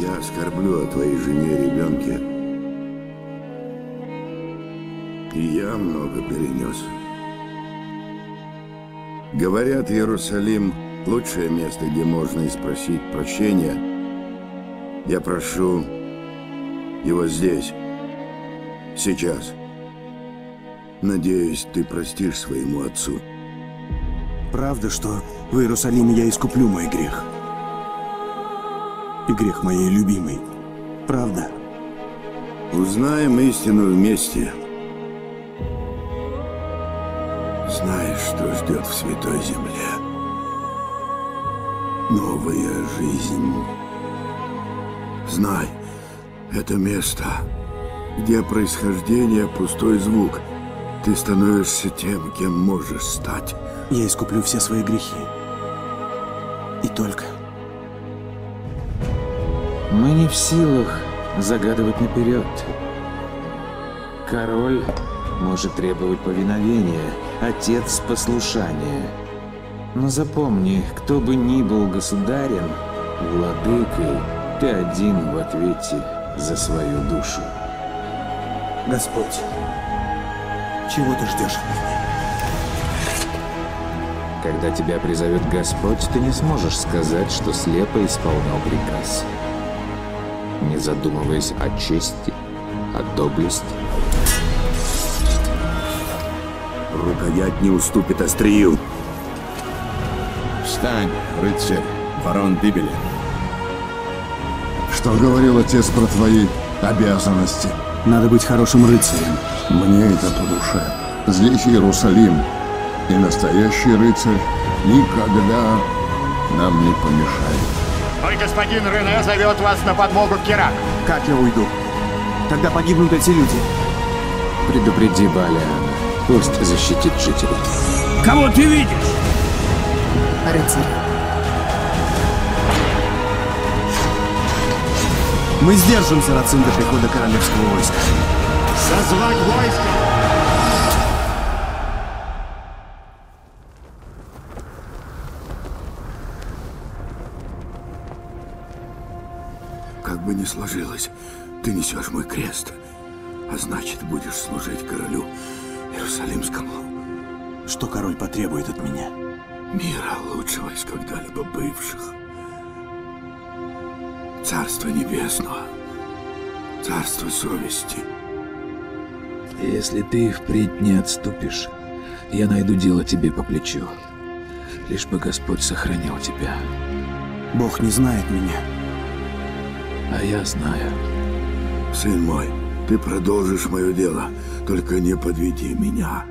Я скорблю о твоей жене и ребенке. И я много перенес. Говорят, Иерусалим – лучшее место, где можно и спросить прощения. Я прошу его здесь, сейчас. Надеюсь, ты простишь своему отцу. Правда, что в Иерусалиме я искуплю мой грех. И грех моей любимой. Правда? Узнаем истину вместе. Знаешь, что ждет в Святой Земле? Новая жизнь. Знай, это место, где происхождение – пустой звук. Ты становишься тем, кем можешь стать. Я искуплю все свои грехи. И только. Мы не в силах загадывать наперед. Король может требовать повиновения, отец – послушания. Но запомни, кто бы ни был государем, владыкой, ты один в ответе за свою душу. Господь, чего ты ждешь от меня? Когда тебя призовет Господь, ты не сможешь сказать, что слепо исполнял приказ, не задумываясь о чести, о доблести. Рукоять не уступит острию. Встань, рыцарь, ворон Бибеля. Что говорил отец про твои обязанности? Надо быть хорошим рыцарем. Мне это по душе. Здесь Иерусалим. И настоящий рыцарь никогда нам не помешает. Мой господин Рене зовет вас на подмогу к Кераку. Как я уйду? Тогда погибнут эти люди. Предупреди Балиана. Пусть защитит жителей. Кого ты видишь? Рыцарь. Мы сдержим сарацин до прихода королевского войска. Созвать войско! Не сложилось. Ты несешь мой крест, а значит, будешь служить королю Иерусалимскому. Что король потребует от меня? Мира, лучшего из когда-либо бывших. Царство небесного. Царство совести. Если ты впредь не отступишь, я найду дело тебе по плечу. Лишь бы Господь сохранял тебя. Бог не знает меня. А я знаю. Сын мой, ты продолжишь мое дело, только не подведи меня.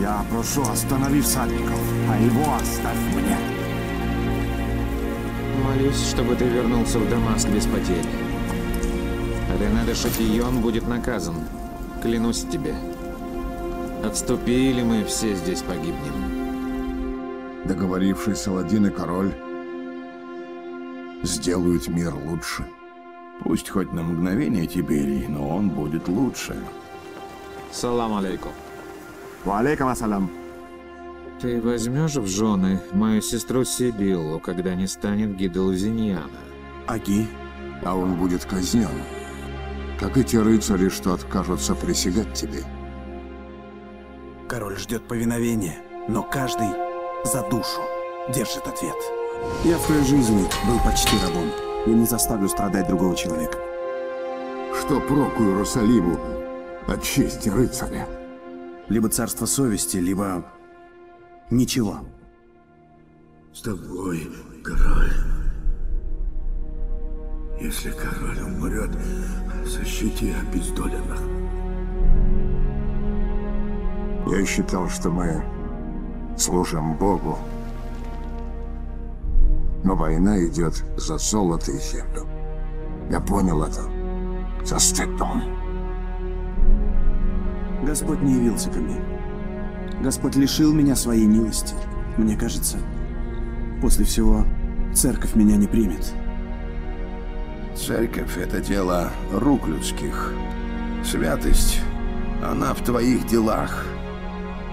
Я прошу, останови всадников, а его оставь мне. Молюсь, чтобы ты вернулся в Дамаск без потерь. Рене де Шатийон будет наказан, клянусь тебе. Отступи, или мы все здесь погибнем. Договорившись, Саладин и король сделают мир лучше. Пусть хоть на мгновение Тиберий, но он будет лучше. Салам алейкум. Валейкум ассалам. Ты возьмешь в жены мою сестру Сибилу, когда не станет Гидо Лузиньяна? Аки? А он будет казнен. Как и те рыцари, что откажутся присягать тебе. Король ждет повиновения, но каждый за душу держит ответ. Я в своей жизни был почти рабом. Я не заставлю страдать другого человека. Что проку Иерусалиму от чести рыцаря? Либо царство совести, либо ничего. С тобой, король. Если король умрет, защити обездоленных. Я считал, что мы служим Богу. Но война идет за золото и землю. Я понял это со стыдом. Господь не явился ко мне. Господь лишил меня своей милости. Мне кажется, после всего церковь меня не примет. Церковь – это дело рук людских. Святость, она в твоих делах.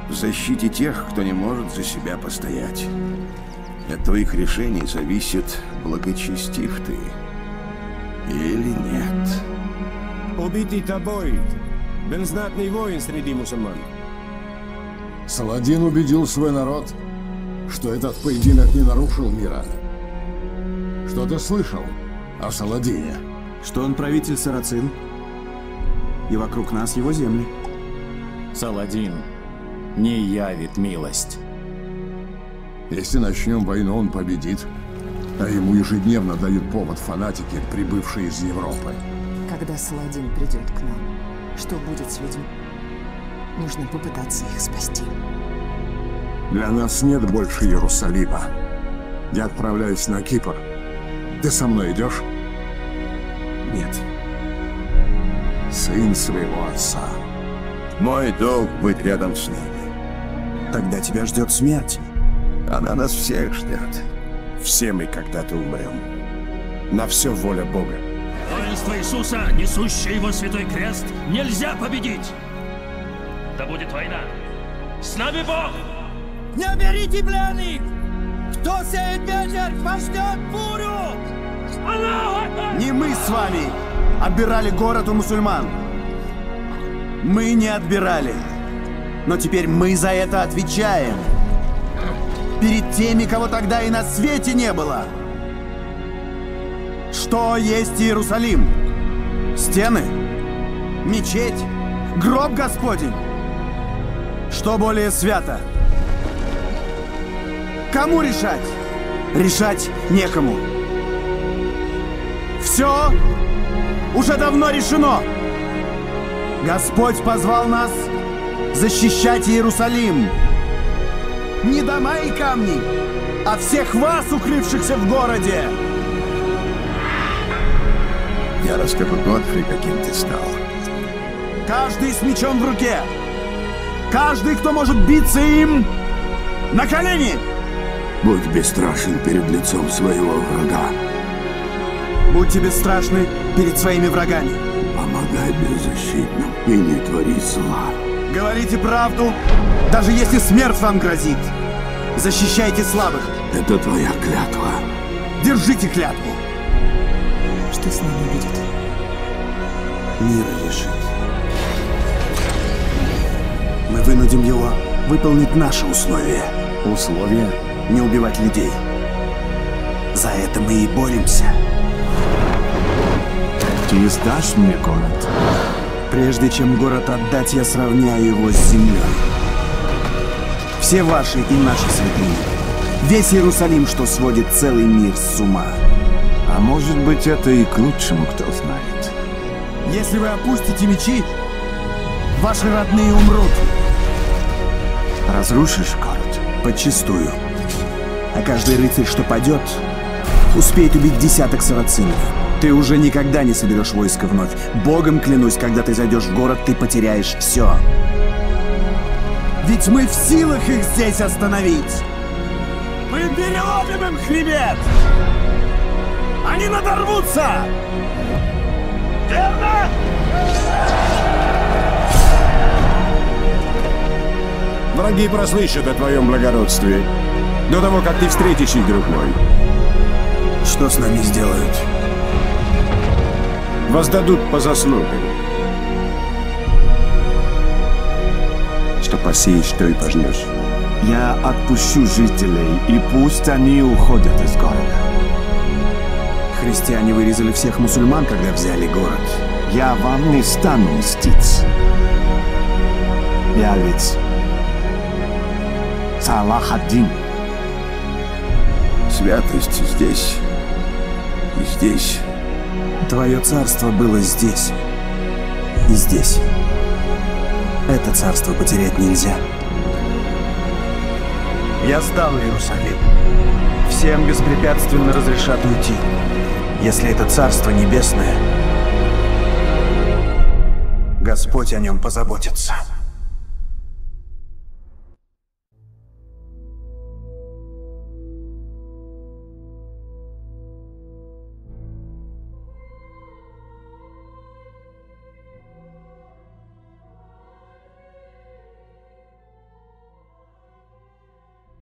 В защите тех, кто не может за себя постоять. От твоих решений зависит, благочестив ты или нет. Убитый тобой был знатный воин среди мусульман. Саладин убедил свой народ, что этот поединок не нарушил мира. Что ты слышал о Саладине? Что он правитель сарацин, и вокруг нас его земли. Саладин не явит милость. Если начнем войну, он победит, а ему ежедневно дают повод фанатики, прибывшие из Европы. Когда Саладин придет к нам, что будет с людьми? Нужно попытаться их спасти. Для нас нет больше Иерусалима. Я отправляюсь на Кипр. Ты со мной идешь? Нет. Сын своего отца. Мой долг быть рядом с ними. Тогда тебя ждет смерть. Она нас всех ждет. Все мы когда-то умрем. На все воля Бога. Воинство Иисуса, несущее его святой крест, нельзя победить. Да будет война. С нами Бог! Не берите бляны! Кто сеет ветер, пождет бурю! Не мы с вами отбирали город у мусульман. Мы не отбирали. Но теперь мы за это отвечаем. Перед теми, кого тогда и на свете не было. Что есть Иерусалим? Стены? Мечеть? Гроб Господень? Что более свято? Кому решать? Решать некому. Все уже давно решено. Господь позвал нас защищать Иерусалим. Не дома и камни, а всех вас, укрывшихся в городе. Я расскажу Готфри, каким ты стал. Каждый с мечом в руке. Каждый, кто может биться им, на колени. Будь бесстрашен перед лицом своего врага. Будьте бесстрашны перед своими врагами. Помогай беззащитным и не твори зла. Говорите правду, даже если смерть вам грозит. Защищайте слабых. Это твоя клятва. Держите клятву. Что с нами будет? Мир решит. Мы вынудим его выполнить наши условия. Условия? Не убивать людей. За это мы и боремся. Ты сдашь мне город? Прежде чем город отдать, я сравняю его с землей. Все ваши и наши святыни. Весь Иерусалим, что сводит целый мир с ума. А может быть, это и к лучшему, кто знает. Если вы опустите мечи, ваши родные умрут. Разрушишь город? Подчистую. А каждый рыцарь, что падет, успеет убить десяток сарацинов. Ты уже никогда не соберешь войска вновь. Богом клянусь, когда ты зайдешь в город, ты потеряешь все. Ведь мы в силах их здесь остановить. Мы переломим им хребет. Они надорвутся. Верно? Враги прослышат о твоем благородстве до того, как ты встретишь их, друг мой. Что с нами сделают? Воздадут по заслугам. Что посеешь, что и пожнешь. Я отпущу жителей, и пусть они уходят из города. Христиане вырезали всех мусульман, когда взяли город. Я вам не стану мстить. Я ведь Салах ад-Дин. Святость здесь и здесь. Твое царство было здесь и здесь. Это царство потерять нельзя. Я сдал Иерусалим. Всем беспрепятственно разрешат уйти, если это царство небесное. Господь о нем позаботится.